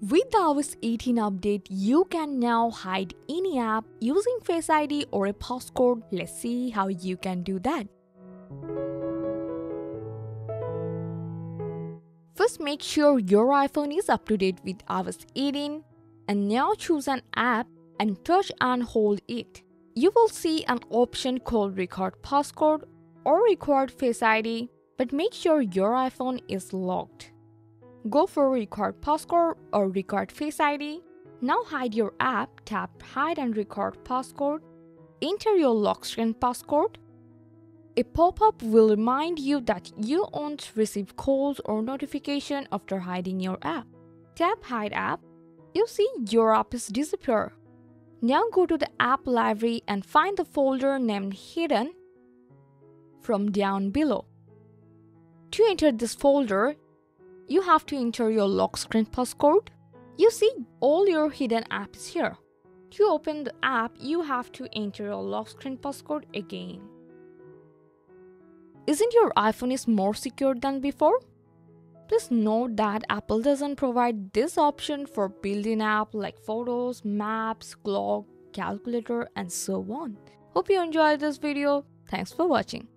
With the iOS 18 update, you can now hide any app using Face ID or a passcode. Let's see how you can do that. First, make sure your iPhone is up to date with iOS 18 and now choose an app and touch and hold it. You will see an option called Record Passcode or Record Face ID, but make sure your iPhone is locked. Go for Record Passcode or Record Face ID. Now hide your app, tap Hide and Record Passcode. Enter your lock screen passcode. A pop-up will remind you that you won't receive calls or notification after hiding your app. Tap Hide App. You see your app is disappeared. Now go to the app library and find the folder named Hidden from down below. To enter this folder, you have to enter your lock screen passcode. You see all your hidden apps here. To open the app, you have to enter your lock screen passcode again. Isn't your iPhone is more secure than before? Please note that Apple doesn't provide this option for built-in apps like Photos, Maps, Clock, Calculator, and so on. Hope you enjoyed this video. Thanks for watching.